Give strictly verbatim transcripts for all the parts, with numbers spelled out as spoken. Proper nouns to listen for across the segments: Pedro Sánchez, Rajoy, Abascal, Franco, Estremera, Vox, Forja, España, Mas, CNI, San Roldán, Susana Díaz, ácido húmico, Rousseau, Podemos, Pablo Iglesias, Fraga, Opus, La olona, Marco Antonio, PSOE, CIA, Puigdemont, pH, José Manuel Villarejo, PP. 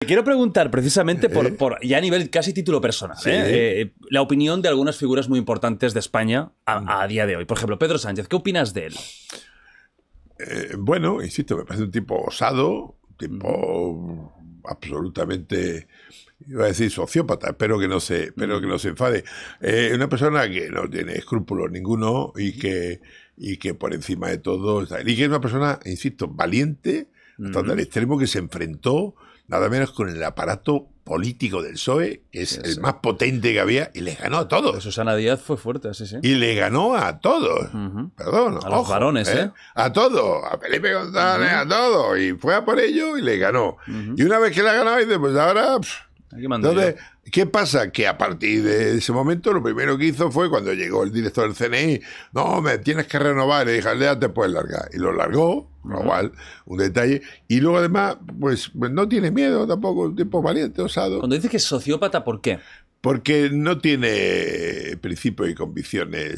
Te quiero preguntar precisamente por, por ya a nivel casi título personal, ¿eh? Sí. Eh, la opinión de algunas figuras muy importantes de España a, a día de hoy. Por ejemplo, Pedro Sánchez, ¿qué opinas de él? Eh, bueno, insisto, me parece un tipo osado, un tipo absolutamente, iba a decir sociópata, espero que no se, espero que no se enfade. Eh, una persona que no tiene escrúpulos ninguno y que, y que por encima de todo, y que es una persona, insisto, valiente, hasta uh-huh. el extremo que se enfrentó nada menos con el aparato político del P S O E, que es sí, el sí. más potente que había, y les ganó a todos. Susana Díaz fue fuerte, sí, sí. Y le ganó a todos. Uh-huh. Perdón. A ojo, los varones, ¿eh? ¿eh? A todos. A Felipe González, uh-huh. a todos. Y fue a por ello y le ganó. Uh-huh. Y una vez que la ganó, dice, pues ahora... Pff, entonces, yo. ¿qué pasa? Que a partir de ese momento, lo primero que hizo fue cuando llegó el director del C N I, no, me tienes que renovar, le dije, déjate pues largar. Y lo largó, uh-huh. igual, un detalle. Y luego además, pues, pues no tiene miedo tampoco, un tipo valiente, osado. Cuando dices que es sociópata, ¿por qué? Porque no tiene principios y convicciones,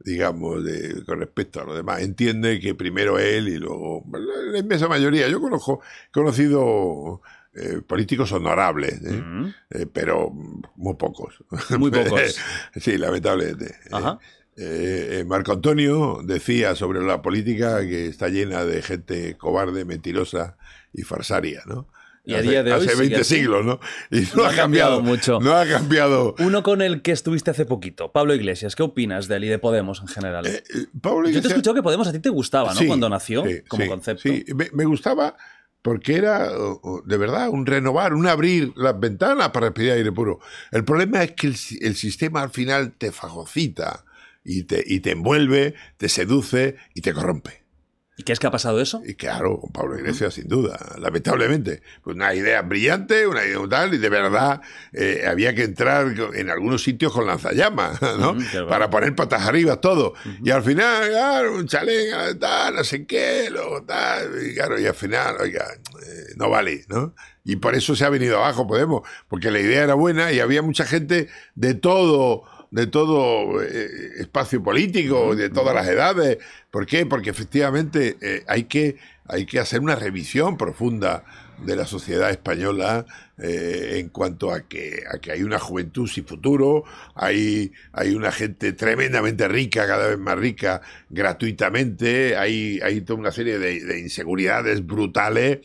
digamos, de, con respecto a lo demás. Entiende que primero él y luego la inmensa mayoría. Yo conozco, he conocido... Eh, políticos honorables, ¿eh? Uh-huh. eh, pero muy pocos. Muy pocos. Sí, lamentablemente. Ajá. Eh, eh, Marco Antonio decía sobre la política que está llena de gente cobarde, mentirosa y farsaria, ¿no? Y hace, a día de hoy hace veinte siglos, ¿no? Y no, no ha, ha cambiado, cambiado mucho. No ha cambiado. Uno con el que estuviste hace poquito, Pablo Iglesias. ¿Qué opinas de él y de Podemos en general? Eh, eh, Pablo Iglesias... Yo te he escuchado que Podemos a ti te gustaba, ¿no? Sí, cuando nació, sí, como sí, concepto. Sí, me, me gustaba... Porque era, de verdad, un renovar, un abrir las ventanas para respirar aire puro. El problema es que el, el sistema al final te fagocita y te, y te envuelve, te seduce y te corrompe. ¿Y qué es que ha pasado eso? Y claro, con Pablo Iglesias, sin duda, lamentablemente. Pues una idea brillante, una idea tal, y de verdad eh, había que entrar en algunos sitios con lanzallamas, ¿no? Mm, para bueno. poner patas arriba todo. Uh-huh. Y al final, claro, un chalén, tal, no sé qué, luego tal, y claro, y al final, oiga, eh, no vale, ¿no? Y por eso se ha venido abajo Podemos, porque la idea era buena y había mucha gente de todo... de todo eh, espacio político, de todas las edades. ¿Por qué? Porque efectivamente eh, hay que, hay que hacer una revisión profunda de la sociedad española eh, en cuanto a que, a que hay una juventud sin futuro, hay, hay una gente tremendamente rica, cada vez más rica, gratuitamente, hay, hay toda una serie de, de inseguridades brutales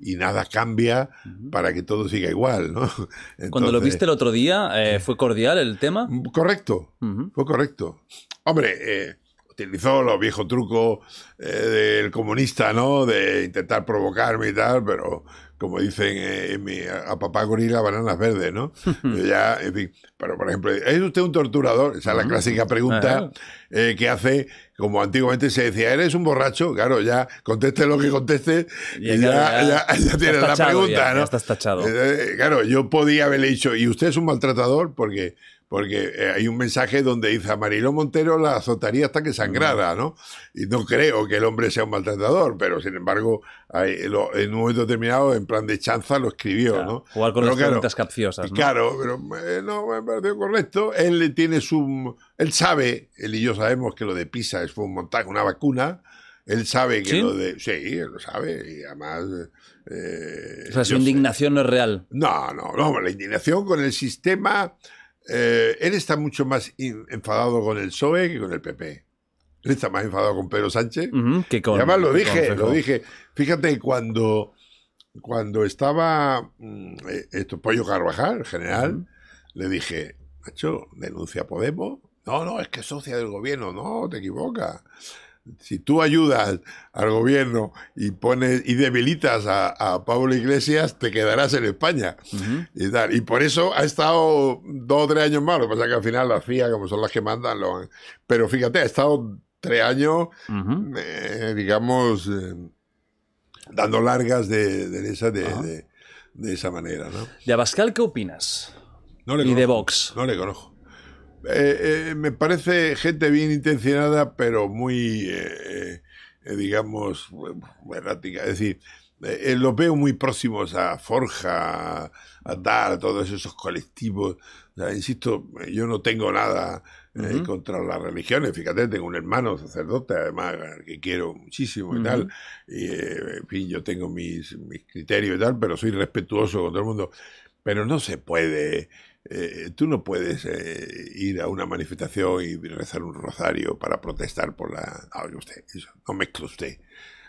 y nada cambia para que todo siga igual, ¿no? Entonces, cuando lo viste el otro día, eh, ¿fue cordial el tema? Correcto, uh-huh. fue correcto. Hombre, eh, utilizó los viejos trucos eh, del comunista, ¿no? De intentar provocarme y tal, pero como dicen eh, en mi, a papá gorila, bananas verdes, ¿no? Ya, en fin, pero por ejemplo, ¿es usted un torturador? O sea, la clásica pregunta eh, que hace... Como antiguamente se decía, eres un borracho, claro, ya conteste lo que conteste y, y ya, ya, ya, ya tienes la pregunta, ya, ¿no? Ya estás tachado. Eh, claro, yo podía haberle dicho, y usted es un maltratador porque, porque hay un mensaje donde dice a Mariló Montero la azotaría hasta que sangrara, ¿no? Y no creo que el hombre sea un maltratador, pero sin embargo, hay, lo, en un momento determinado, en plan de chanza, lo escribió, claro, ¿no? Jugar con las preguntas capciosas, ¿no? Claro, pero eh, no me pareció correcto. Él tiene su... Él sabe, él y yo sabemos que lo de Pisa fue un montaje, una vacuna. Él sabe que ¿Sí? lo de... Sí, él lo sabe. Y además... Eh, o sea, su indignación sé. no es real. No, no, no. La indignación con el sistema... Eh, él está mucho más enfadado con el P S O E que con el P P. Él está más enfadado con Pedro Sánchez. Uh-huh, que con, y además lo que dije, con lo dije. Fíjate, cuando, cuando estaba eh, esto, Pollo Carvajal, el general, uh-huh. le dije, macho, denuncia a Podemos. No, no, es que es socia del gobierno. No, te equivocas. Si tú ayudas al gobierno y pones y debilitas a, a Pablo Iglesias, te quedarás en España. Uh-huh. Y tal. Y por eso ha estado dos o tres años más. Lo que pasa es que al final la C I A, como son las que mandan, lo han... pero fíjate, ha estado tres años, uh-huh. eh, digamos, eh, dando largas de, de, esa, de, uh-huh. de, de esa manera, ¿no? ¿De Abascal qué opinas? No le conozco. ¿Y de Vox? No le conozco. Eh, eh, me parece gente bien intencionada, pero muy eh, eh, digamos, errática. Es decir, eh, los veo muy próximos a Forja, a Dar, a todos esos colectivos. O sea, insisto, yo no tengo nada eh, uh-huh. contra las religiones. Fíjate, tengo un hermano sacerdote, además, que quiero muchísimo uh-huh. y tal. Y, eh, en fin, yo tengo mis, mis criterios y tal, pero soy respetuoso con todo el mundo. Pero no se puede... Eh, tú no puedes eh, ir a una manifestación y rezar un rosario para protestar por la... No, usted, eso, no mezcle usted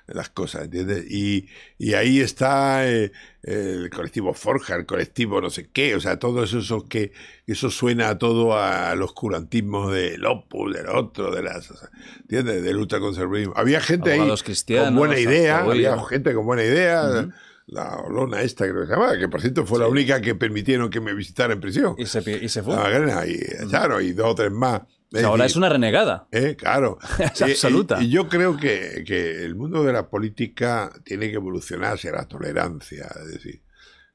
las cosas, ¿entiendes? Y, y ahí está eh, el colectivo Forja, el colectivo no sé qué, o sea, todo eso, eso que eso suena a todo al oscurantismo del Opus, del otro, de las, o sea, ¿entiendes? Del ultraconservadurismo. Había gente ahí con buena idea, había gente con buena idea... Uh-huh. La olona esta, creo que se llamaba, que por cierto fue sí. la única que permitieron que me visitara en prisión. Y se, y se fue. La Magrena, y claro, y dos o tres más. O sea, ahora es una renegada. ¿Eh? Claro. Es eh, absoluta. Y, y yo creo que, que el mundo de la política tiene que evolucionar hacia la tolerancia, es decir,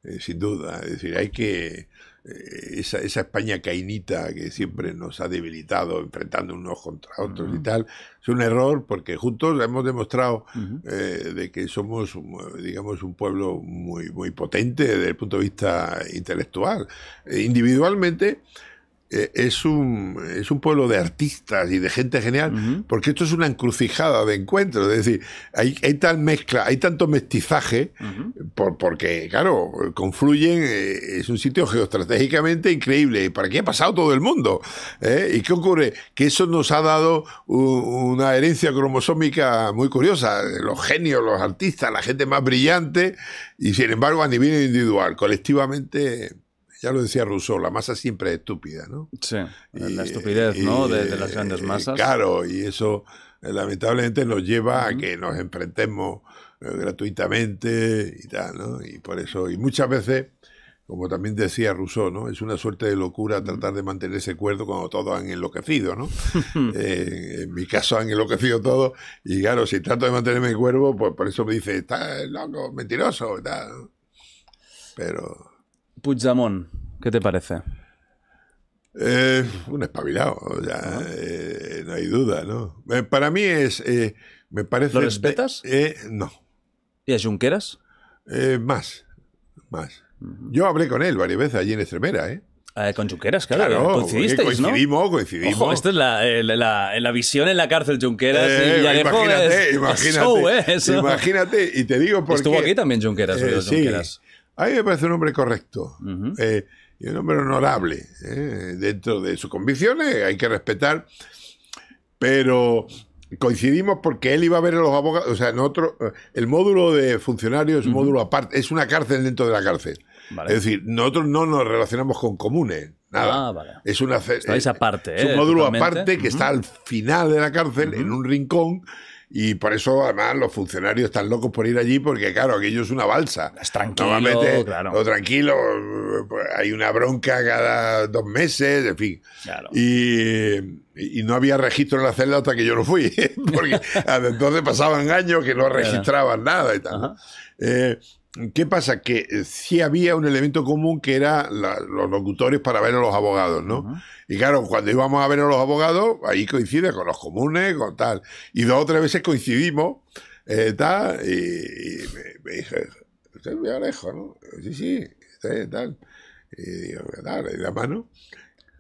eh, sin duda. Es decir, hay que... Eh, esa, esa España cainita que siempre nos ha debilitado enfrentando unos contra otros uh-huh. y tal, es un error porque juntos hemos demostrado uh-huh. eh, de que somos, digamos, un pueblo muy, muy potente desde el punto de vista intelectual. Eh, individualmente eh, es, un, es un pueblo de artistas y de gente genial uh-huh. porque esto es una encrucijada de encuentros, es decir, hay, hay tal mezcla, hay tanto mestizaje uh-huh. Por, porque, claro, confluyen, eh, es un sitio geoestratégicamente increíble, para aquí ha pasado todo el mundo. ¿eh? ¿Y qué ocurre? Que eso nos ha dado un, una herencia cromosómica muy curiosa, los genios, los artistas, la gente más brillante, y sin embargo a nivel individual, colectivamente, ya lo decía Rousseau, la masa siempre es estúpida, ¿no? Sí, y, la estupidez, y, ¿no? De, de las grandes masas. Claro, y eso lamentablemente nos lleva uh-huh. a que nos enfrentemos gratuitamente y tal, ¿no? Y por eso, y muchas veces, como también decía Rousseau, ¿no? Es una suerte de locura tratar de mantenerse cuerdo cuando todos han enloquecido, ¿no? eh, en mi caso han enloquecido todos, y claro, si trato de mantenerme cuerdo, pues por eso me dice, está loco, mentiroso, y tal, ¿no? Pero... Puigdemont, ¿qué te parece? Eh, un espabilado, o sea, ¿no? Eh, no hay duda, ¿no? Eh, para mí es... Eh, me parece. ¿Lo respetas? Eh, no. ¿Y a Junqueras? Eh, más, más. Yo hablé con él varias veces allí en Estremera, ¿eh? Eh con Junqueras, claro. claro coincidisteis, coincidimos, ¿no? Coincidimos. Ojo, esta es la, la, la, la visión en la cárcel, Junqueras. Eh, y Villarejo imagínate, es, imagínate. Es show, ¿eh? Eso. Imagínate, y te digo por qué. Estuvo aquí también Junqueras. Eh, sí. Junqueras. A mí me parece un hombre correcto. Uh-huh. eh, y un hombre honorable. Eh, dentro de sus convicciones hay que respetar, pero... Coincidimos porque él iba a ver a los abogados, o sea, nosotros, el módulo de funcionarios es un uh-huh. módulo aparte, es una cárcel dentro de la cárcel. Vale. Es decir, nosotros no nos relacionamos con comunes, nada. Ah, vale. Es una Estáis aparte, es un eh, módulo totalmente. aparte que uh-huh. está al final de la cárcel, uh-huh. en un rincón, y por eso además los funcionarios están locos por ir allí porque, claro, aquello es una balsa. Es tranquilo, normalmente, claro. Lo tranquilo, hay una bronca cada dos meses, en fin. Claro. Y... Y no había registro en la celda hasta que yo no fui, porque entonces pasaban años que no registraban nada y tal. Eh, ¿Qué pasa? Que sí había un elemento común que eran los locutores para ver a los abogados, ¿no? Ajá. Y claro, cuando íbamos a ver a los abogados, ahí coincide con los comunes, con tal. Y dos o tres veces coincidimos, eh, tal, y, y me, me dije, usted es muy Villarejo, ¿no? Sí, sí, tal. Y digo, tal, le di la mano.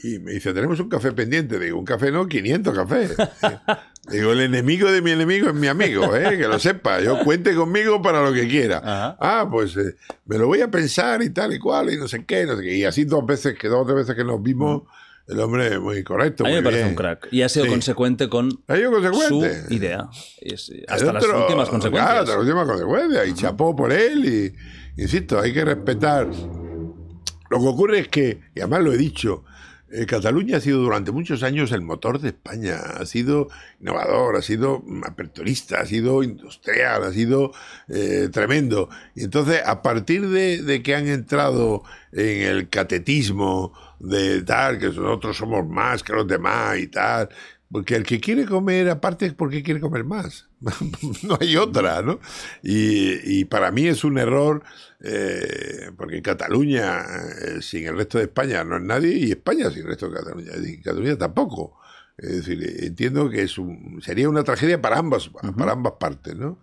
Y me dice, tenemos un café pendiente. Digo, un café no, quinientos cafés. Digo, el enemigo de mi enemigo es mi amigo, ¿eh? Que lo sepa. Yo cuente conmigo para lo que quiera. Ajá. Ah, pues eh, me lo voy a pensar y tal y cual y no sé qué. No sé qué. Y así dos veces, que dos o tres veces que nos vimos, el hombre muy correcto. A mí me parece bien. Un crack. Y ha sido sí. consecuente con ha sido consecuente. su idea. Es, hasta otro, las últimas consecuencias. Claro, hasta las últimas consecuencias. Y Ajá. chapó por él. Y insisto, hay que respetar. Lo que ocurre es que, y además lo he dicho, Cataluña ha sido durante muchos años el motor de España, ha sido innovador, ha sido aperturista, ha sido industrial, ha sido eh, tremendo. Y entonces, a partir de, de que han entrado en el catetismo de tal, que nosotros somos más que los demás y tal, porque el que quiere comer aparte es porque quiere comer más. No hay otra, ¿no? Y, y para mí es un error, eh, porque Cataluña eh, sin el resto de España no es nadie, y España sin el resto de Cataluña, y Cataluña tampoco. Es decir, entiendo que es un, sería una tragedia para ambas, uh-huh. para ambas partes, ¿no?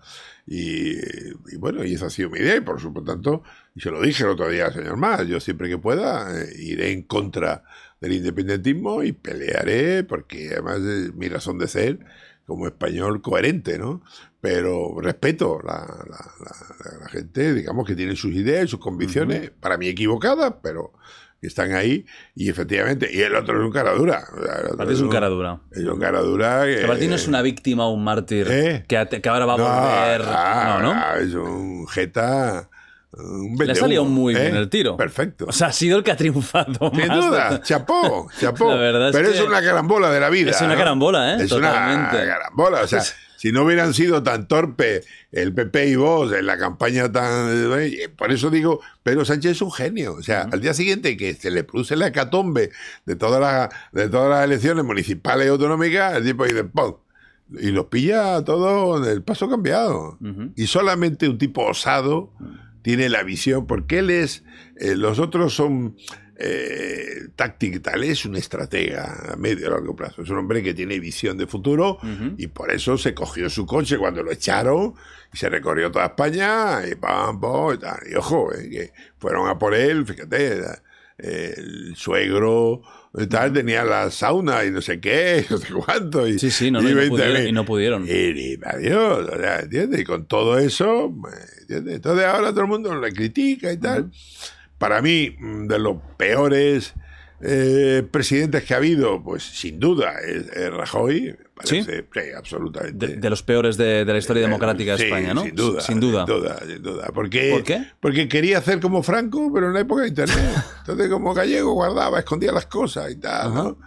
Y, y bueno, y esa ha sido mi idea, y por supuesto, y se lo dije el otro día al señor Mas, yo siempre que pueda eh, iré en contra del independentismo y pelearé, porque además es mi razón de ser como español coherente, ¿no? Pero respeto la, la, la, la gente, digamos, que tiene sus ideas y sus convicciones, uh-huh. para mí equivocadas, pero... que están ahí, y efectivamente, y el otro es un cara dura. Martín es un cara dura. Es un cara dura. Que, Martín eh, es una víctima o un mártir ¿Eh? que, que ahora va a no, volver. Ah, no, ¿no? Es un jeta. Un veintiuno, le ha salido muy ¿eh? bien el tiro. Perfecto. O sea, ha sido el que ha triunfado más. Sin duda, chapó, chapó. La verdad es Pero que es una carambola de la vida. Es una ¿no? carambola, ¿eh? Es Totalmente. una carambola, o sea. Si no hubieran sido tan torpes el P P y Vox en la campaña tan... Por eso digo, Pedro Sánchez es un genio. O sea, uh-huh. al día siguiente que se le produce la hecatombe de todas las de todas las elecciones municipales y autonómicas, el tipo dice ¡pum! Y los pilla todo del paso cambiado. Uh-huh. Y solamente un tipo osado tiene la visión, porque él es... Eh, los otros son... Eh, táctico y tal, es un estratega a medio y largo plazo, es un hombre que tiene visión de futuro, uh-huh. y por eso se cogió su coche cuando lo echaron y se recorrió toda España y pam, pam, y tal, y ojo, eh, que fueron a por él, fíjate, eh, el suegro y tal, tenía la sauna y no sé qué, no sé cuánto, y, sí, sí, no, y, no, y, no, pudieron, y no pudieron. Y, y adiós, o sea, ¿entiendes? Y con todo eso, ¿entiendes? Entonces ahora todo el mundo lo critica y tal. Uh-huh. Para mí, de los peores eh, presidentes que ha habido, pues sin duda, es, es Rajoy. Parece, ¿sí? Sí, absolutamente. De, de los peores de, de la historia democrática de sí, España, ¿no? Sin duda, sin duda. Sin duda, sin duda. Porque, ¿por qué? Porque quería hacer como Franco, pero en la época de Internet. Entonces, como gallego, guardaba, escondía las cosas y tal, ¿no? Uh-huh.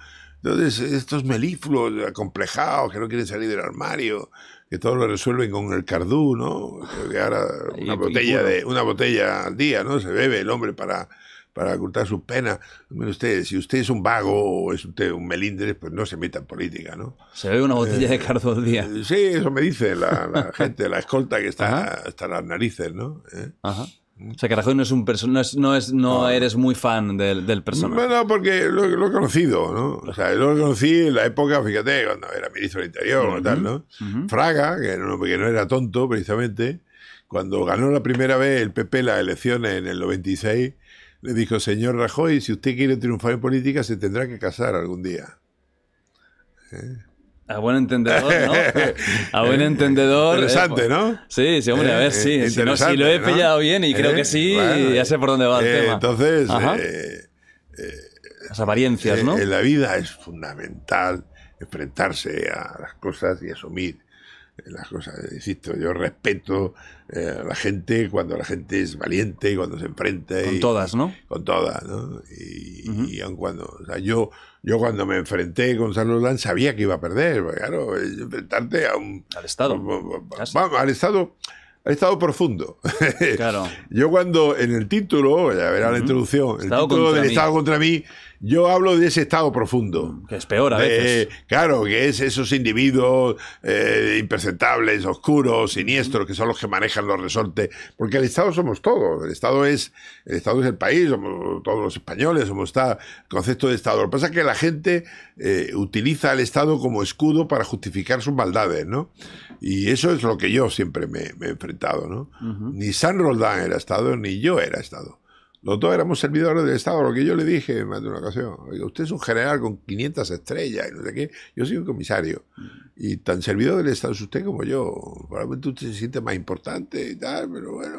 Entonces, estos melífluos acomplejados que no quieren salir del armario, que todo lo resuelven con el cardú, ¿no? Que ahora una botella de una botella al día, ¿no? Se bebe el hombre para, para ocultar sus penas. Mire usted, si usted es un vago o es usted un melindres, pues no se meta en política, ¿no? Se bebe una botella eh, de cardú al día. Sí, eso me dice la, la gente, la escolta que está hasta las narices, ¿no? ¿Eh? Ajá. O sea, que Rajoy no es un perso- no, es, no, es, no eres muy fan del, del personaje. Bueno, porque lo, lo he conocido, ¿no? O sea, lo conocí en la época, fíjate, cuando era ministro del Interior uh-huh, o tal, ¿no? Uh-huh. Fraga, que no, que no era tonto, precisamente, cuando ganó la primera vez el P P las elecciones en el noventa y seis, le dijo, señor Rajoy, si usted quiere triunfar en política, se tendrá que casar algún día. ¿Eh? A buen entendedor, ¿no? A buen entendedor. Interesante, eh, ¿no? Sí, sí, hombre, a ver, sí. Eh, si, no, si lo he pillado ¿no? bien y creo eh, que sí, bueno, ya sé por dónde va eh, el tema. Entonces, eh, eh, las apariencias, eh, ¿no? En la vida es fundamental enfrentarse a las cosas y asumir las cosas. Insisto, yo respeto eh, a la gente cuando la gente es valiente, cuando se enfrenta. Con y, todas, ¿no? Con todas, ¿no? Y, uh-huh. y aun cuando... O sea, yo... Yo cuando me enfrenté con San Roldán sabía que iba a perder, porque claro, enfrentarte a un... Al Estado. Vamos, al Estado, al Estado profundo. Claro. Yo cuando, en el título, ya verá uh-huh. la introducción, el Estado título del mí. Estado contra mí, yo hablo de ese Estado profundo. Que es peor a veces. De, claro, que es esos individuos eh, impresentables, oscuros, siniestros, uh-huh. que son los que manejan los resortes. Porque el Estado somos todos. El Estado es el, Estado es el país, somos todos los españoles, somos ta, el concepto de Estado. Lo que pasa es que la gente eh, utiliza al Estado como escudo para justificar sus maldades, ¿no? Y eso es lo que yo siempre me, me he enfrentado, ¿no? Uh-huh. Ni San Roldán era Estado, ni yo era Estado. Los dos éramos servidores del Estado, lo que yo le dije en más de una ocasión. Oiga, usted es un general con quinientas estrellas y no sé qué. Yo soy un comisario. Y tan servidor del Estado es usted como yo. Probablemente usted se siente más importante y tal, pero bueno.